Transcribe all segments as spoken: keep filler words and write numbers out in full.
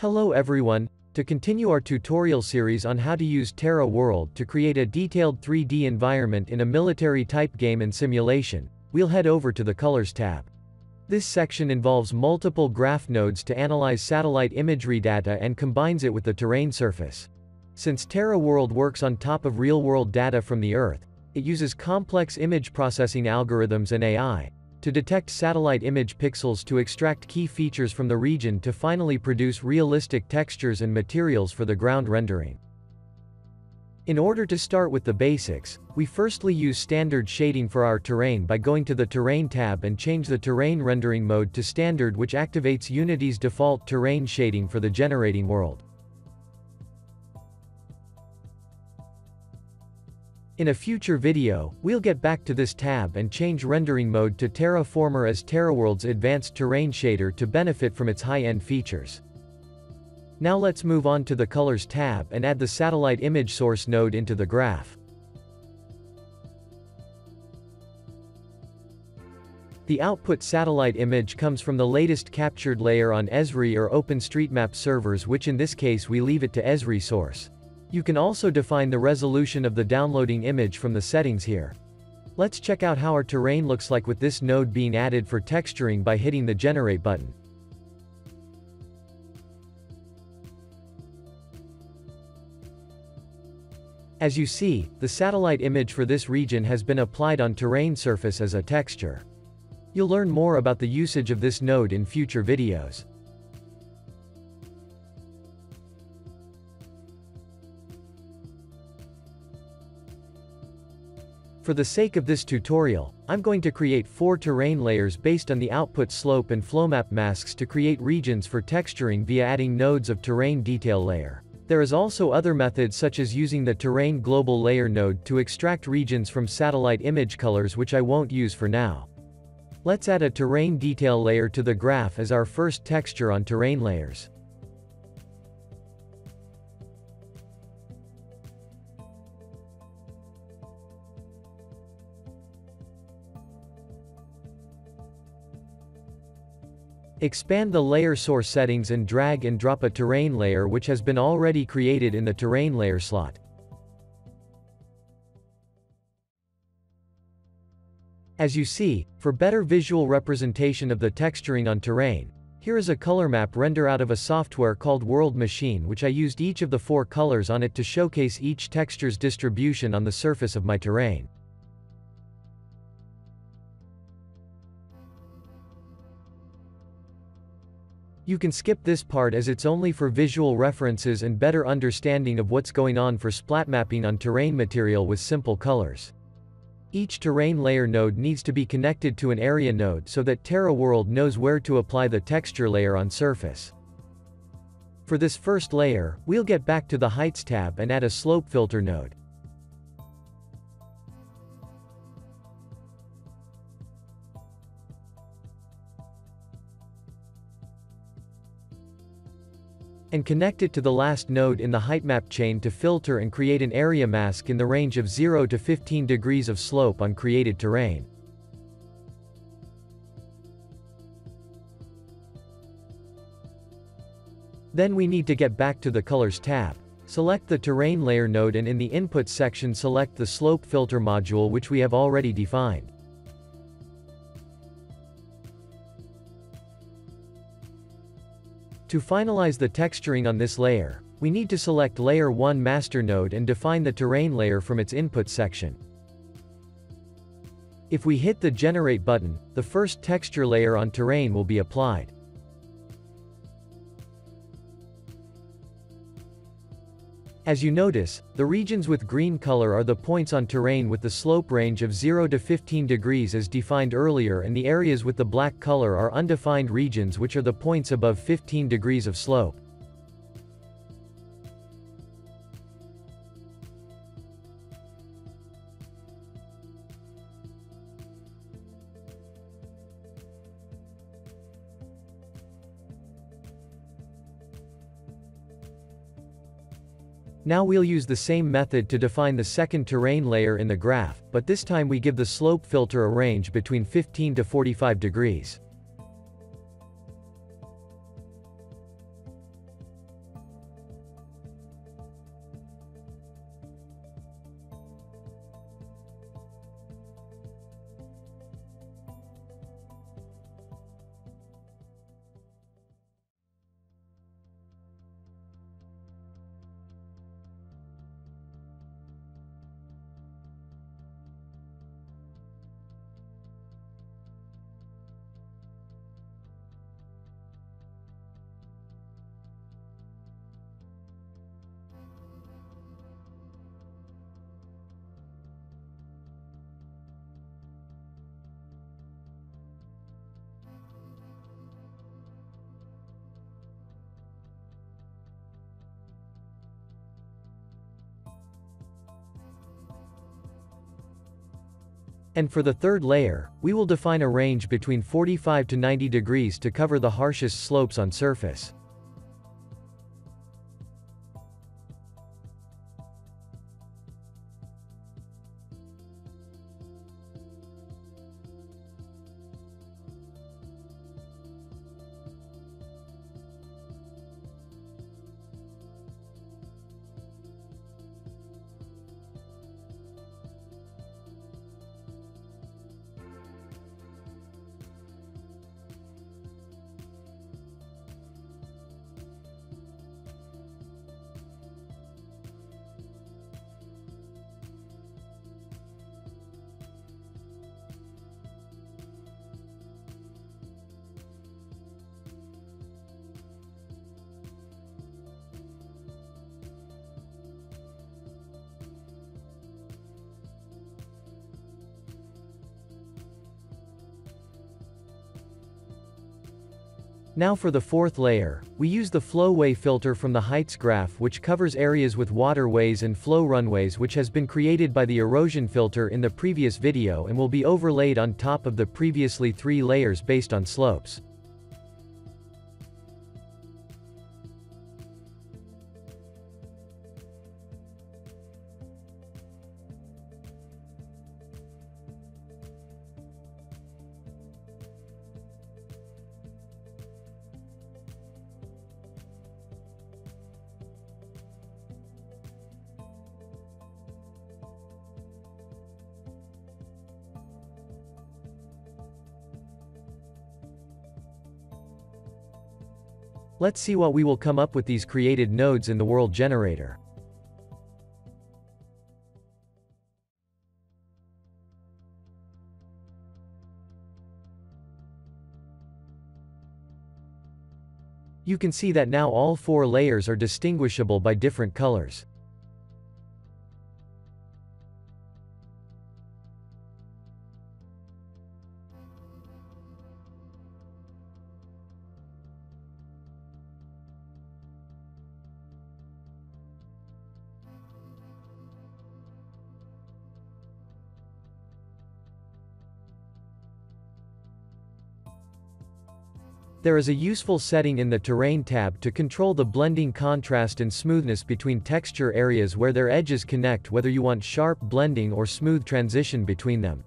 Hello everyone, to continue our tutorial series on how to use TerraWorld to create a detailed three D environment in a military-type game and simulation, we'll head over to the Colors tab. This section involves multiple graph nodes to analyze satellite imagery data and combines it with the terrain surface. Since TerraWorld works on top of real-world data from the Earth, it uses complex image processing algorithms and A I to detect satellite image pixels to extract key features from the region to finally produce realistic textures and materials for the ground rendering. In order to start with the basics, we firstly use standard shading for our terrain by going to the Terrain tab and change the terrain rendering mode to standard, which activates Unity's default terrain shading for the generating world. In a future video, we'll get back to this tab and change rendering mode to Terraformer as TerraWorld's advanced terrain shader to benefit from its high-end features. Now let's move on to the Colors tab and add the satellite image source node into the graph. The output satellite image comes from the latest captured layer on Esri or OpenStreetMap servers, which in this case we leave it to Esri source. You can also define the resolution of the downloading image from the settings here. Let's check out how our terrain looks like with this node being added for texturing by hitting the Generate button. As you see, the satellite image for this region has been applied on terrain surface as a texture. You'll learn more about the usage of this node in future videos. For the sake of this tutorial, I'm going to create four terrain layers based on the output slope and flowmap masks to create regions for texturing via adding nodes of terrain detail layer. There is also other methods such as using the terrain global layer node to extract regions from satellite image colors, which I won't use for now. Let's add a terrain detail layer to the graph as our first texture on terrain layers. Expand the layer source settings and drag and drop a terrain layer which has been already created in the terrain layer slot. As you see, for better visual representation of the texturing on terrain, here is a color map render out of a software called World Machine, which I used each of the four colors on it to showcase each texture's distribution on the surface of my terrain. You can skip this part as it's only for visual references and better understanding of what's going on for splat mapping on terrain material with simple colors. Each terrain layer node needs to be connected to an area node so that TerraWorld knows where to apply the texture layer on surface. For this first layer, we'll get back to the Heights tab and add a slope filter node. And connect it to the last node in the height map chain to filter and create an area mask in the range of zero to fifteen degrees of slope on created terrain. Then we need to get back to the Colors tab, select the terrain layer node, and in the input section select the slope filter module which we have already defined. To finalize the texturing on this layer, we need to select Layer one Master Node and define the terrain layer from its input section. If we hit the Generate button, the first texture layer on terrain will be applied. As you notice, the regions with green color are the points on terrain with the slope range of zero to fifteen degrees as defined earlier, and the areas with the black color are undefined regions which are the points above fifteen degrees of slope. Now we'll use the same method to define the second terrain layer in the graph, but this time we give the slope filter a range between fifteen to forty-five degrees. And for the third layer, we will define a range between forty-five to ninety degrees to cover the harshest slopes on surface. Now for the fourth layer, we use the flowway filter from the heights graph, which covers areas with waterways and flow runways, which has been created by the erosion filter in the previous video and will be overlaid on top of the previously three layers based on slopes. Let's see what we will come up with these created nodes in the world generator. You can see that now all four layers are distinguishable by different colors. There is a useful setting in the Terrain tab to control the blending contrast and smoothness between texture areas where their edges connect, whether you want sharp blending or smooth transition between them.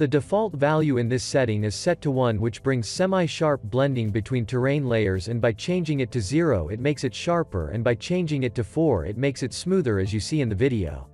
The default value in this setting is set to one, which brings semi-sharp blending between terrain layers, and by changing it to zero it makes it sharper, and by changing it to four it makes it smoother, as you see in the video.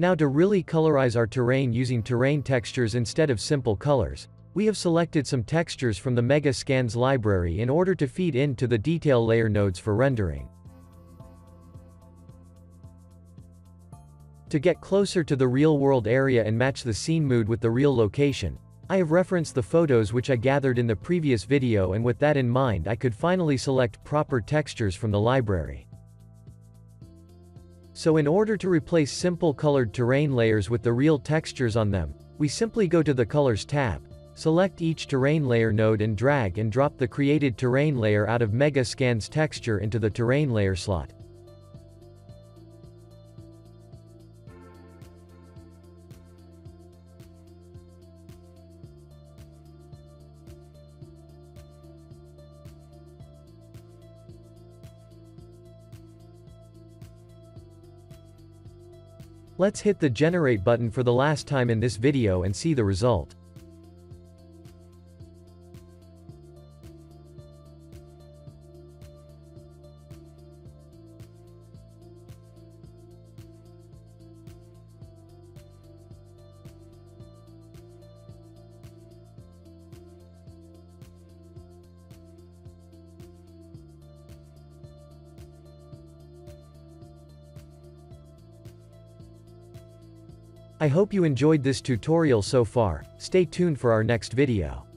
Now to really colorize our terrain using terrain textures instead of simple colors, we have selected some textures from the MegaScans library in order to feed into the detail layer nodes for rendering. To get closer to the real-world area and match the scene mood with the real location, I have referenced the photos which I gathered in the previous video, and with that in mind I could finally select proper textures from the library. So in order to replace simple colored terrain layers with the real textures on them, we simply go to the Colors tab, select each terrain layer node and drag and drop the created terrain layer out of MegaScans texture into the terrain layer slot. Let's hit the generate button for the last time in this video and see the result. I hope you enjoyed this tutorial so far. Stay tuned for our next video.